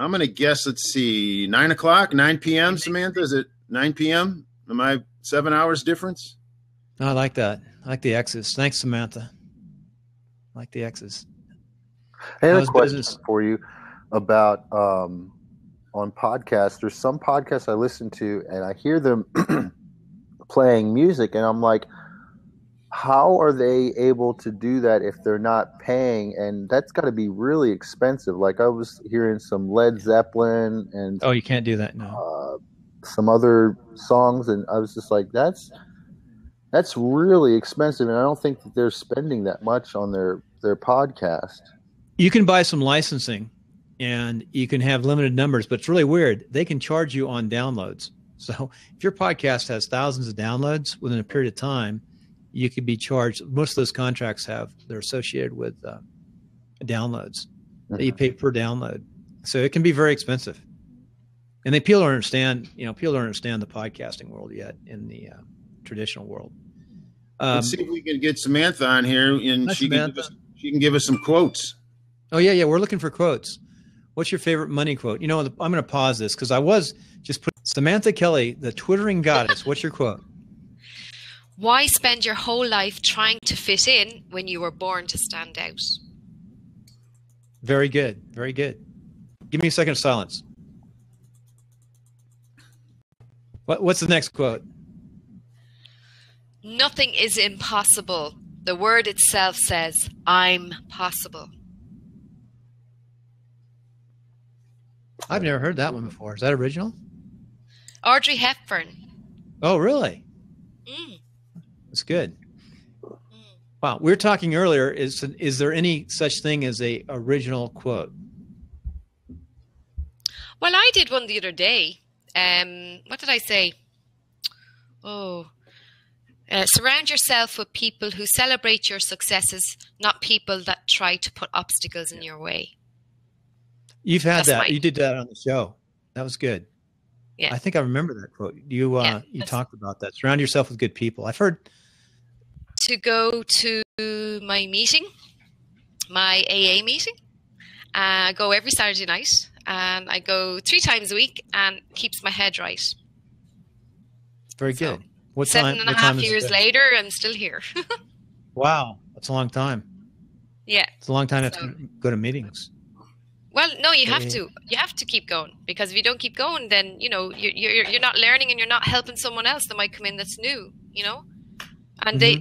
I'm gonna guess. Let's see, 9 p.m. Samantha, is it 9 p.m.? Am I 7 hours difference? No, I like that. I like the X's. Thanks, Samantha. I like the X's. I had a question for you about on podcasts. There's some podcasts I listen to and I hear them playing music, and I'm like, how are they able to do that if they're not paying? And that's got to be really expensive. Like I was hearing some Led Zeppelin and you can't do that now. Some other songs, and I was just like, that's really expensive, and I don't think that they're spending that much on their podcast. You can buy some licensing and you can have limited numbers, but it's really weird. They can charge you on downloads. So if your podcast has thousands of downloads within a period of time, you could be charged. Most of those contracts they're associated with downloads that you pay per download. So it can be very expensive. And people don't understand the podcasting world yet in the traditional world. Let's see if we can get Samantha on here, and she can give us some quotes. Oh, yeah. We're looking for quotes. What's your favorite money quote? You know, I'm going to pause this because I was just putting Samantha Kelly, the twittering goddess. What's your quote? Why spend your whole life trying to fit in when you were born to stand out? Very good. Very good. Give me a second of silence. What's the next quote? Nothing is impossible. The word itself says, I'm possible. I've never heard that one before. Is that original? Audrey Hepburn. Oh, really? Mm. That's good. Mm. Wow. We were talking earlier. Is there any such thing as a original quote? Well, I did one the other day. What did I say? Surround yourself with people who celebrate your successes, not people that try to put obstacles in your way. You've had that. You did that on the show. That was good. Yeah. I think I remember that quote. You you talked about that. Surround yourself with good people. I've heard. To go to my meeting, my AA meeting, I go every Saturday night, and I go 3 times a week, and it keeps my head right. Very good. What time? 7.5 years later, I'm still here. Wow. That's a long time. Yeah. It's a long time to go to meetings. Well, no, you have to. You have to keep going, because if you don't keep going, then you know you're not learning, and you're not helping someone else that might come in that's new, you know. And they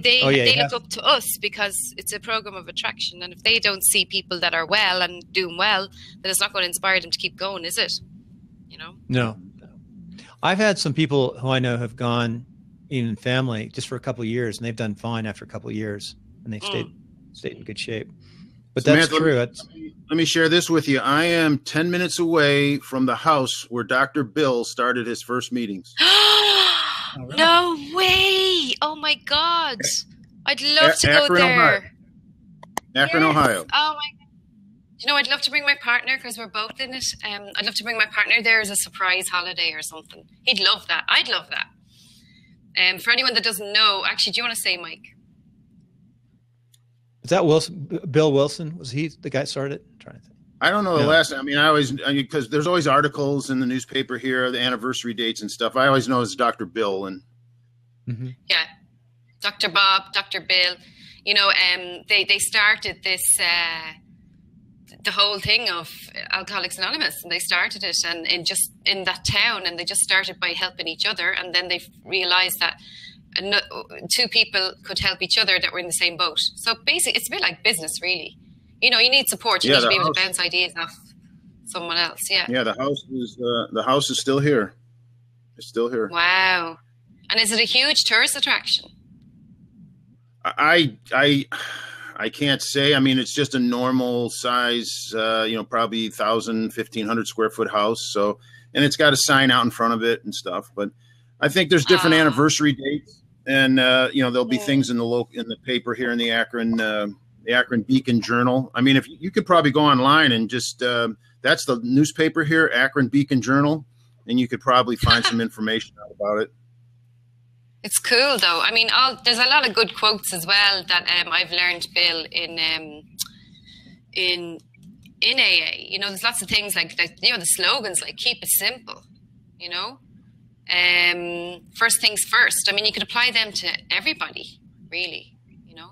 look up to us because it's a program of attraction. And if they don't see people that are well and doing well, then it's not going to inspire them to keep going, is it? You know. No. I've had some people who I know have gone in family just for a couple of years, and they've done fine after a couple of years, and they've stayed in good shape. But Samantha, that's true. Let me share this with you. I am 10 minutes away from the house where Dr. Bill started his first meetings. No way. Oh, my God. I'd love to go there. Akron, Ohio. Oh, my God. You know, I'd love to bring my partner because we're both in it. I'd love to bring my partner there as a surprise holiday or something. He'd love that. I'd love that. For anyone that doesn't know, actually, do you want to say, Mike? Is that Bill Wilson? Was he the guy that started it? I'm trying to think. I don't know the last name. I mean, because there's always articles in the newspaper here, the anniversary dates and stuff. I always know it's Dr. Bill and yeah, Dr. Bob, Dr. Bill. You know, they started this the whole thing of Alcoholics Anonymous, and they started it in that town, and they just started by helping each other, and then they realized that. And 2 people could help each other that were in the same boat. So basically, it's a bit like business, really. You know, you need support. You need to be able to bounce ideas off someone else. Yeah. Yeah, the house is still here. It's still here. Wow. And is it a huge tourist attraction? I can't say. I mean, it's just a normal size, you know, probably 1,000, 1,500 square foot house. So, and it's got a sign out in front of it and stuff. But I think there's different anniversary dates. And you know, there'll be things in the paper here in the Akron Beacon Journal. I mean, if you could probably go online and just that's the newspaper here, Akron Beacon Journal, and you could probably find some information out about it. It's cool, though. I mean, there's a lot of good quotes as well that I've learned, Bill, in AA. You know, there's lots of things like you know, the slogans like "Keep it simple," you know. First things first. I mean, you could apply them to everybody, really, you know.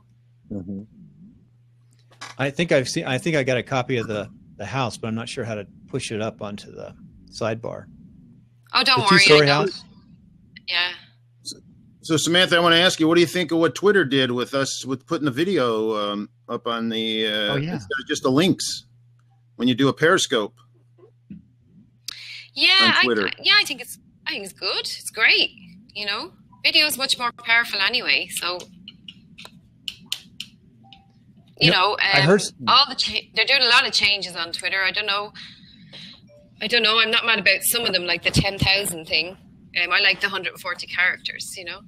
Mm-hmm. I think I got a copy of the house, but I'm not sure how to push it up onto the sidebar. Oh, don't worry. Two-story house. Yeah. So Samantha, I want to ask you, what do you think of what Twitter did with us with putting the video up on the instead of just the links when you do a Periscope? Yeah, on Twitter. I think it's good. It's great. You know, video is much more powerful anyway. So, you know, I heard they're doing a lot of changes on Twitter. I don't know. I'm not mad about some of them, like the 10,000 thing. I like the 140 characters, you know?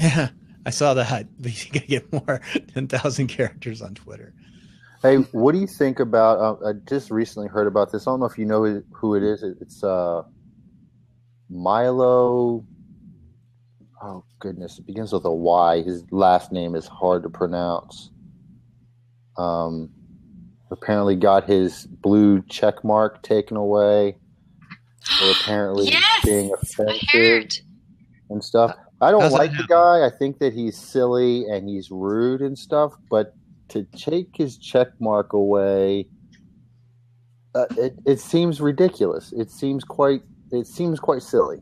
Yeah, I saw that. But you gotta get more 10,000 characters on Twitter. Hey, what do you think about, I just recently heard about this. I don't know if you know who it is. It's, Milo, oh goodness, it begins with a Y. His last name is hard to pronounce. Apparently got his blue check mark taken away for apparently being offensive and stuff. I don't like the guy. I think that he's silly and he's rude and stuff, but to take his check mark away, it seems ridiculous. It seems quite silly.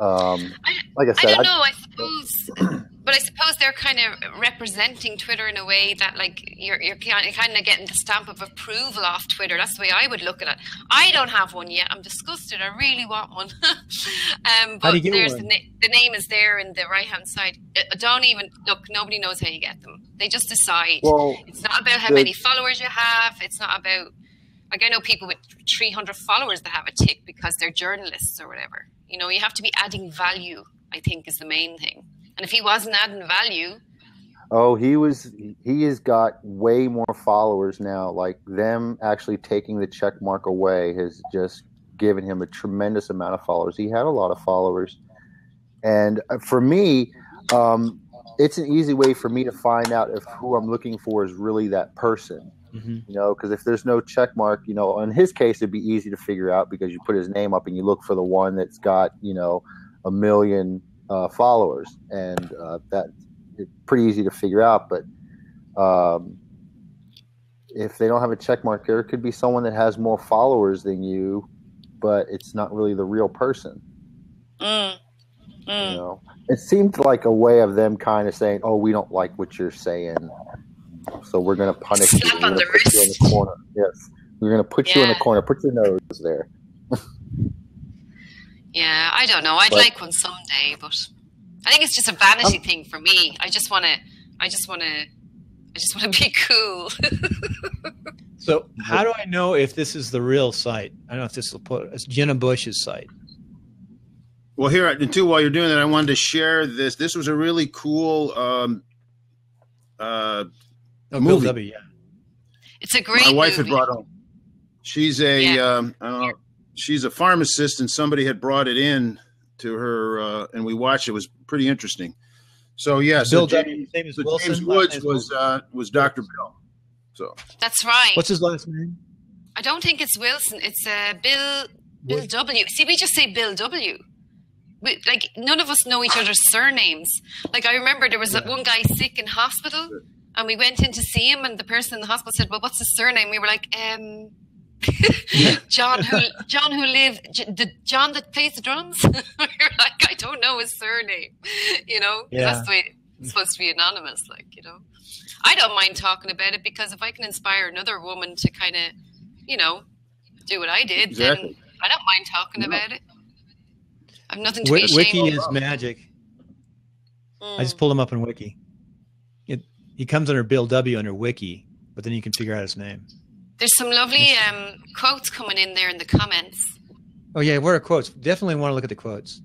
Like I said, I don't know. I suppose, but I suppose they're kind kind of representing Twitter in a way that, like, you're kind of getting the stamp of approval off Twitter. That's the way I would look at it. I don't have one yet. I'm disgusted. I really want one. But there's the name is there in the right-hand side. Don't even look. Nobody knows how you get them. They just decide. Well, it's not about how many followers you have. It's not about. Like, I know people with 300 followers that have a tick because they're journalists or whatever. You know, you have to be adding value, I think, is the main thing. And if he wasn't adding value. Oh, he was. He has got way more followers now. Like, them actually taking the check mark away has just given him a tremendous amount of followers. He had a lot of followers. And for me, it's an easy way for me to find out if who I'm looking for is really that person. Mm-hmm. You know, because if there's no check mark, you know, in his case, it'd be easy to figure out because you put his name up and you look for the one that's got, you know, 1 million followers, and that it's pretty easy to figure out. But if they don't have a check mark, there could be someone that has more followers than you, but it's not really the real person. You know, it seemed like a way of them kind of saying, "Oh, we don't like what you're saying. So we're going to punish you. We're going to put you in the corner." Yes. We're going to put you in the corner. Put your nose there. Yeah, I don't know. I'd like one someday, but I think it's just a vanity thing for me. I just want to be cool. So how do I know if this is the real site? I don't know if this will put it's Jenna Bush's site. Well, here, too, while you're doing that, I wanted to share this. This was a really cool movie. Bill W, it's a great. My wife movie. Had brought on. She's a she's a pharmacist, and somebody had brought it in to her, and we watched. It was pretty interesting. So yeah, so Bill W. His name is Wilson. James Woods was Dr. Bill. So that's right. What's his last name? I don't think it's Wilson. It's Bill W. See, we just say Bill W. We, like, none of us know each other's surnames. Like, I remember there was one guy sick in hospital. And we went in to see him, and the person in the hospital said, "Well, what's his surname?" We were like, John that plays the drums." We were like, "I don't know his surname," you know. Yeah. That's the way it's supposed to be anonymous, like, you know. I don't mind talking about it because if I can inspire another woman to kind of, you know, do what I did, then I don't mind talking about it. I've nothing to be ashamed of. Wiki is magic. I just pulled him up in Wiki. He comes under Bill W. under Wiki, but then you can figure out his name. There's some lovely quotes coming in there in the comments. Oh, yeah. What are quotes? Definitely want to look at the quotes.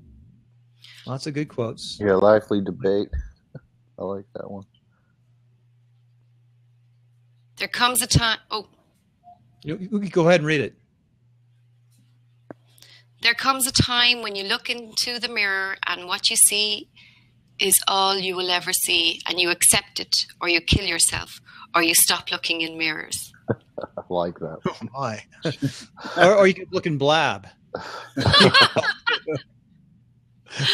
Lots of good quotes. Yeah, lively debate. I like that one. There comes a time. Oh. You can go ahead and read it. There comes a time when you look into the mirror and what you see is all you will ever see, and you accept it, or you kill yourself, or you stop looking in mirrors. I like that. Oh my. or you could look in Blab. I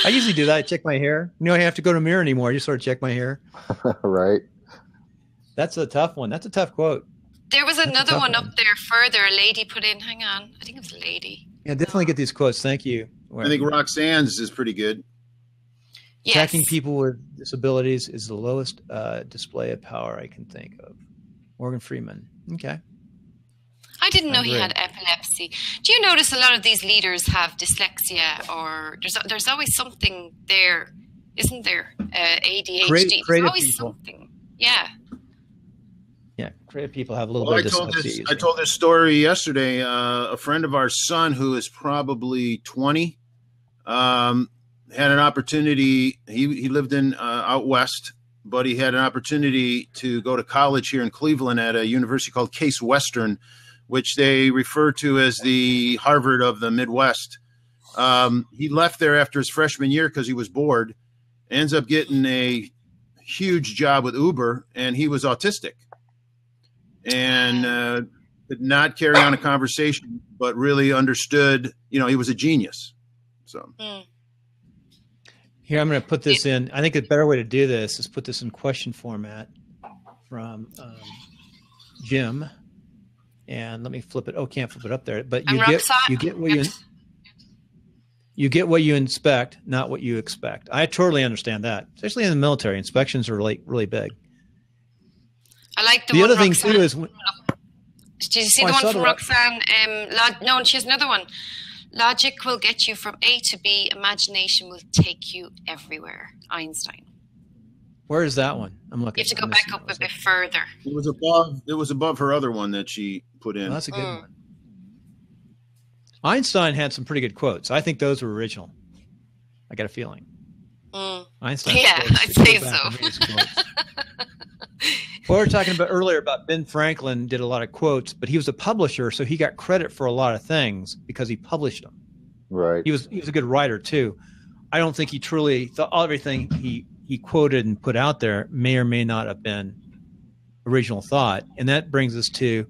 usually do that. I check my hair. You know, I have to go to a mirror anymore. I just sort of check my hair. Right. That's a tough one. That's a tough quote. There was another one up there further. A lady put in. Hang on. I think it was a lady. Yeah, definitely get these quotes. Thank you. I think Roxanne's is pretty good. Yes. Attacking people with disabilities is the lowest display of power I can think of. Morgan Freeman. Okay. I didn't know he had epilepsy. Do you notice a lot of these leaders have dyslexia, or there's always something there, isn't there? ADHD. Creative always people. Something. Yeah. Yeah, creative people have a little bit of dyslexia. I told this story yesterday. A friend of our son who is probably 20. Had an opportunity. He lived in out west, but he had an opportunity to go to college here in Cleveland at a university called Case Western, which they refer to as the Harvard of the Midwest. He left there after his freshman year because he was bored. Ends up getting a huge job with Uber, and he was autistic and did not carry on a conversation, but really understood. You know, he was a genius. So. Mm. Here, I'm going to put this in. I think the better way to do this is put this in question format from Jim. And let me flip it. Oh, can't flip it up there. But you get what you You get what you inspect, not what you expect. I totally understand that, especially in the military. Inspections are really, really big. I like the one other Roxanne, thing too is. When, did you see the one from Roxanne? No, she has another one. Logic will get you from A to B. Imagination will take you everywhere. Einstein. Where is that one? I'm looking. You have to go back up a bit further. It was above. It was above her other one that she put in. Oh, that's a good one. Einstein had some pretty good quotes. I think those were original. I got a feeling. Einstein. Yeah, I'd say so. Well, we were talking about earlier about Ben Franklin did a lot of quotes, but he was a publisher, so he got credit for a lot of things because he published them. Right. He was a good writer too. I don't think he truly thought everything he quoted and put out there may or may not have been original thought. And that brings us to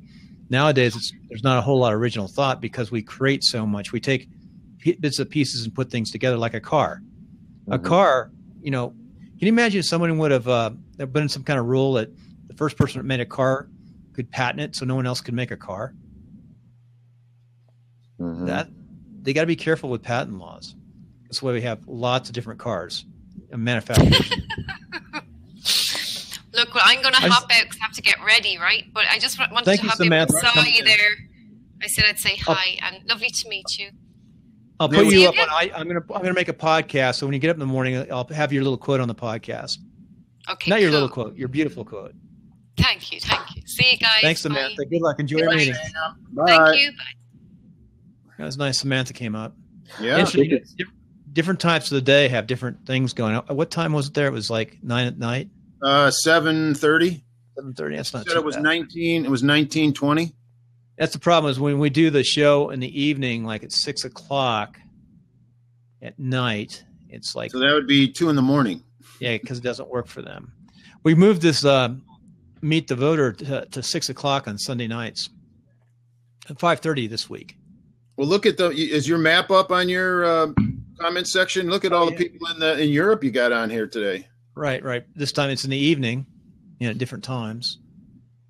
nowadays, there's not a whole lot of original thought because we create so much. We take bits of pieces and put things together like a car. Mm-hmm. A car, you know, can you imagine if someone would have put in some kind of rule that the first person that made a car could patent it so no one else could make a car? Mm-hmm. That they got to be careful with patent laws. That's why we have lots of different cars and manufacturers. Look, well, I'm going to hop out because I have to get ready, right? But I just wanted to hop in. Saw you there. I said I'd say hi, and lovely to meet you. I'll put you up. I'm going to make a podcast, so when you get up in the morning, I'll have your little quote on the podcast. Okay. Not your little quote, your beautiful quote. Thank you. Thank you. See you guys. Thanks, Samantha. Bye. Good luck. Enjoy your meeting. Bye. Thank you. Bye. That was nice. Samantha came up. Yeah. Different types of the day have different things going on. What time was it there? It was like 9 at night. 7:30. 7:30. That's not. Said it was bad. 19. It was 19:20. That's the problem. Is when we do the show in the evening, like at 6 o'clock at night, it's like. So that would be 2 in the morning. Yeah, because it doesn't work for them. We moved this Meet the Voter to 6 o'clock on Sunday nights. At 5:30 this week. Well, look at is your map up on your comment section? Look at all the people in Europe you got on here today. Right, right. This time it's in the evening, you know, different times.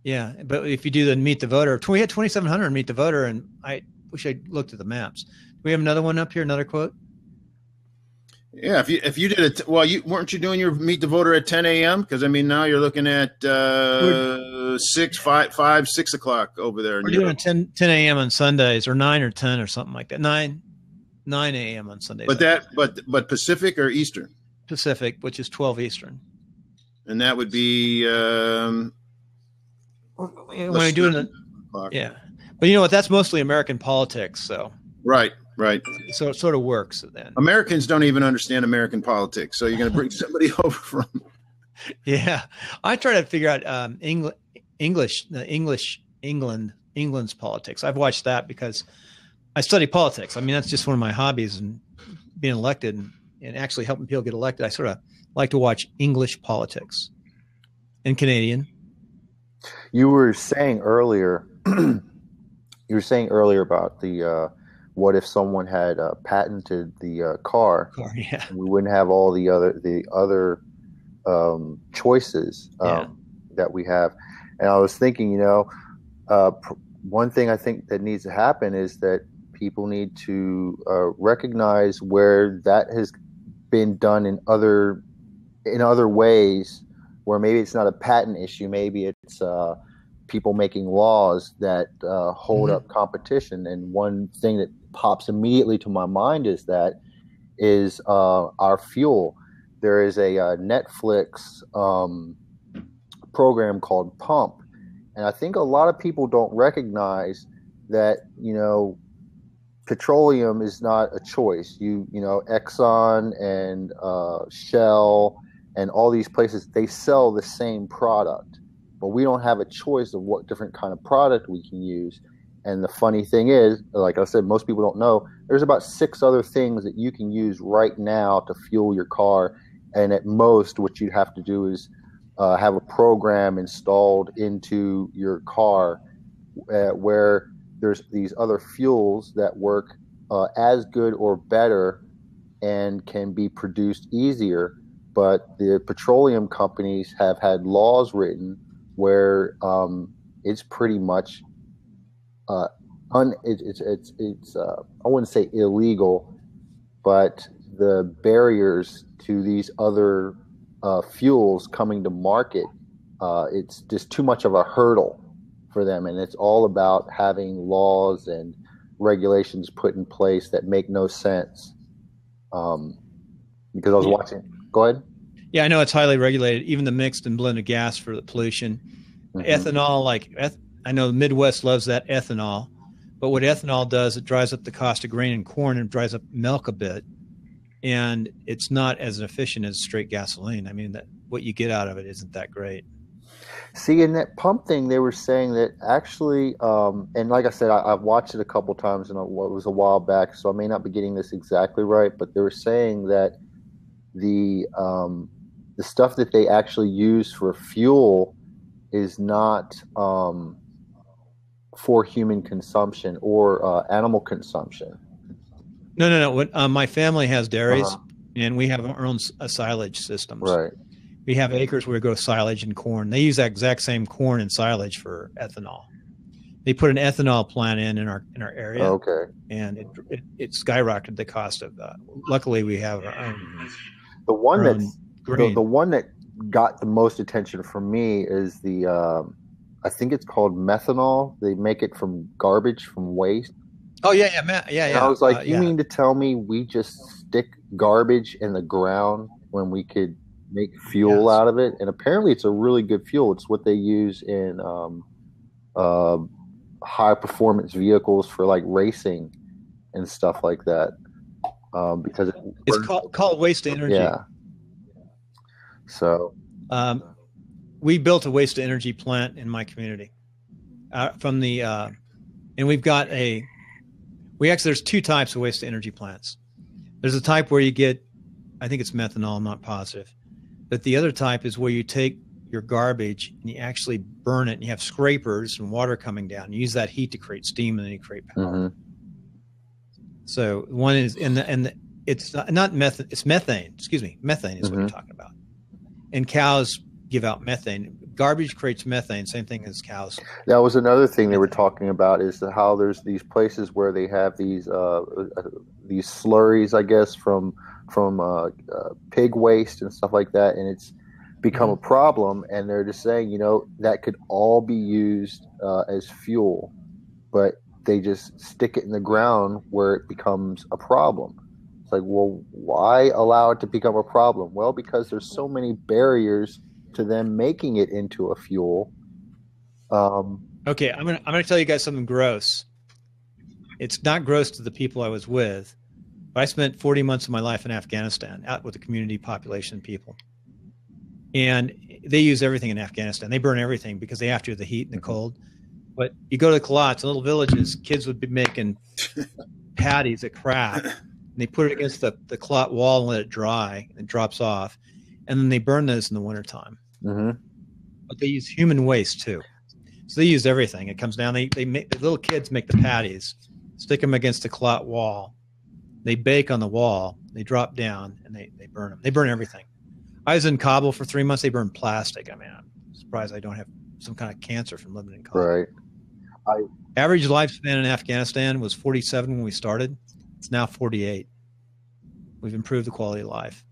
Yeah, but if you do the Meet the Voter, we had 2,700 Meet the Voter, and I wish I looked at the maps. Do we have another one up here, another quote? Yeah, if you did it, well, weren't you doing your Meet the Voter at 10 a.m.? Because, I mean, now you're looking at 6 o'clock over there. We're doing 10 a.m. on Sundays, or 9 or 10 or something like that. 9 a.m. on Sundays. But but Pacific or Eastern? Pacific, which is 12 Eastern. And that would be when I do it. Yeah. But you know what? That's mostly American politics. So right. Right. So it sort of works then. Americans don't even understand American politics. So you're going to bring somebody over from. Yeah. I try to figure out England's politics. I've watched that because I study politics. I mean, that's just one of my hobbies, and being elected and actually helping people get elected. I sort of like to watch English politics and Canadian. You were saying earlier about the what if someone had patented the car? Yeah. We wouldn't have all the other choices that we have. And I was thinking, you know, one thing I think that needs to happen is that people need to recognize where that has been done in other ways, where maybe it's not a patent issue, maybe it's people making laws that hold up competition. And one thing that pops immediately to my mind is our fuel. There is a Netflix program called Pump, and I think a lot of people don't recognize that, you know, petroleum is not a choice. You know, Exxon and Shell and all these places, they sell the same product, but we don't have a choice of what different kind of product we can use. And the funny thing is, like I said, most people don't know, there's about 6 other things that you can use right now to fuel your car. And at most, what you'd have to do is have a program installed into your car where there's these other fuels that work as good or better and can be produced easier. But the petroleum companies have had laws written where it's pretty much I wouldn't say illegal, but the barriers to these other fuels coming to market, it's just too much of a hurdle for them. And it's all about having laws and regulations put in place that make no sense. Because I was watching. Go ahead. Yeah, I know it's highly regulated, even the mixed and blended gas for the pollution. Mm-hmm. Ethanol, like I know the Midwest loves that ethanol, but what ethanol does, it drives up the cost of grain and corn and drives up milk a bit. And it's not as efficient as straight gasoline. I mean, that what you get out of it isn't that great. See, in that pump thing, they were saying that actually, and like I said, I've watched it a couple times, and it was a while back, so I may not be getting this exactly right, but they were saying that the stuff that they actually use for fuel is not for human consumption or animal consumption. No. My family has dairies, and we have our own silage systems. Right. We have acres where we grow silage and corn. They use that exact same corn and silage for ethanol. They put an ethanol plant in our area. Okay. And it skyrocketed the cost of that. Luckily, we have our own. The one that got the most attention from me is the I think it's called methanol. They make it from garbage, from waste. Oh yeah. And I was like, you mean to tell me we just stick garbage in the ground when we could make fuel out of it? And apparently it's a really good fuel. It's what they use in high performance vehicles for like racing and stuff like that, because it's called waste to energy. So we built a waste to energy plant in my community from the and we've got there's two types of waste to energy plants. There's a type where you get, I think it's methanol, I'm not positive. But the other type is where you take your garbage and you actually burn it, and you have scrapers and water coming down. You use that heat to create steam, and then you create power. Mm-hmm. So one is it's not methane. It's methane. Excuse me, methane is what you're talking about. And cows give out methane. Garbage creates methane. Same thing as cows. That was another thing they were talking about, is how there's these places where they have these slurries, I guess, from pig waste and stuff like that, and it's become a problem, and they're just saying, that could all be used as fuel, but they just stick it in the ground where it becomes a problem. It's like, well, why allow it to become a problem? Well, because there's so many barriers to them making it into a fuel. Okay, I'm gonna tell you guys something gross. It's not gross to the people I was with. I spent 40 months of my life in Afghanistan, out with the community population people. And they use everything in Afghanistan. They burn everything because they have to, the heat and the cold. But you go to the Kalats, little villages, kids would be making patties of crap. And they put it against the Kalat wall and let it dry. It drops off. And then they burn those in the wintertime. Mm-hmm. But they use human waste too. So they use everything. It comes down. They make, the little kids make the patties, stick them against the Kalat wall. They bake on the wall, they drop down, and they burn them. They burn everything. I was in Kabul for 3 months. They burned plastic. I mean, I'm surprised I don't have some kind of cancer from living in Kabul. Right. Average lifespan in Afghanistan was 47 when we started. It's now 48. We've improved the quality of life.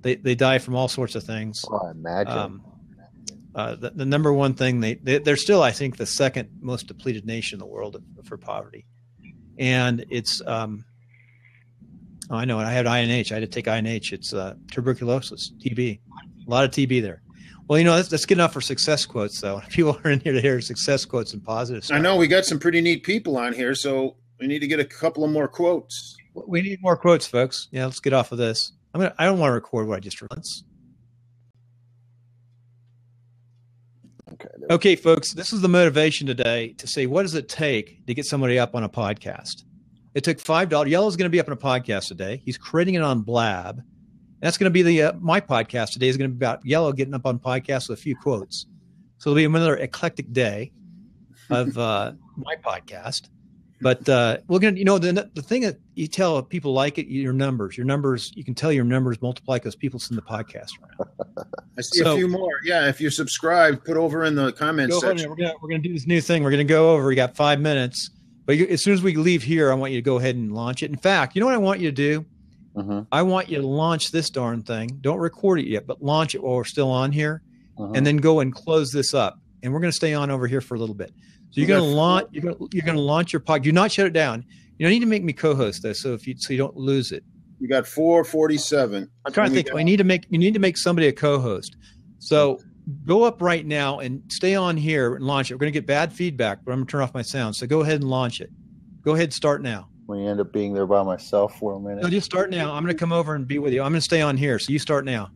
They die from all sorts of things. Oh, I imagine. The number one thing, they're still, I think, the second most depleted nation in the world for poverty. And it's, I know, I had INH. I had to take INH. It's tuberculosis, TB, a lot of TB there. Well, that's good enough for success quotes, though. People are in here to hear success quotes and positive stuff. I know we got some pretty neat people on here, so we need to get a couple of more quotes. We need more quotes, folks. Yeah, let's get off of this. I don't want to record what I just read. Okay, folks, this is the motivation today to say, what does it take to get somebody up on a podcast? It took $5. Yellow's going to be up on a podcast today. He's creating it on Blab. And that's going to be my podcast today is going to be about Yellow getting up on podcasts with a few quotes. So it'll be another eclectic day of my podcast. But we're going to, the thing that you tell people like it, your numbers, you can tell your numbers multiply because people send the podcast around. I see a few more. Yeah. If you're subscribed, put over in the comments section. We're going to do this new thing. We're going to go over. We got 5 minutes, But as soon as we leave here, I want you to go ahead and launch it. In fact, you know what I want you to do? Uh-huh. I want you to launch this darn thing. Don't record it yet, but launch it while we're still on here, uh-huh. and then go and close this up. And we're going to stay on over here for a little bit. So you're going to launch your pod. Do not shut it down. You don't need to make me co-host this, so you don't lose it. You got 447. I'm trying to think. You need to make somebody a co-host. So go up right now and stay on here and launch it. We're going to get bad feedback, but I'm going to turn off my sound. So go ahead and launch it. Go ahead and start now. We end up being there by myself for a minute. No, just start now. I'm going to come over and be with you. I'm going to stay on here. So you start now.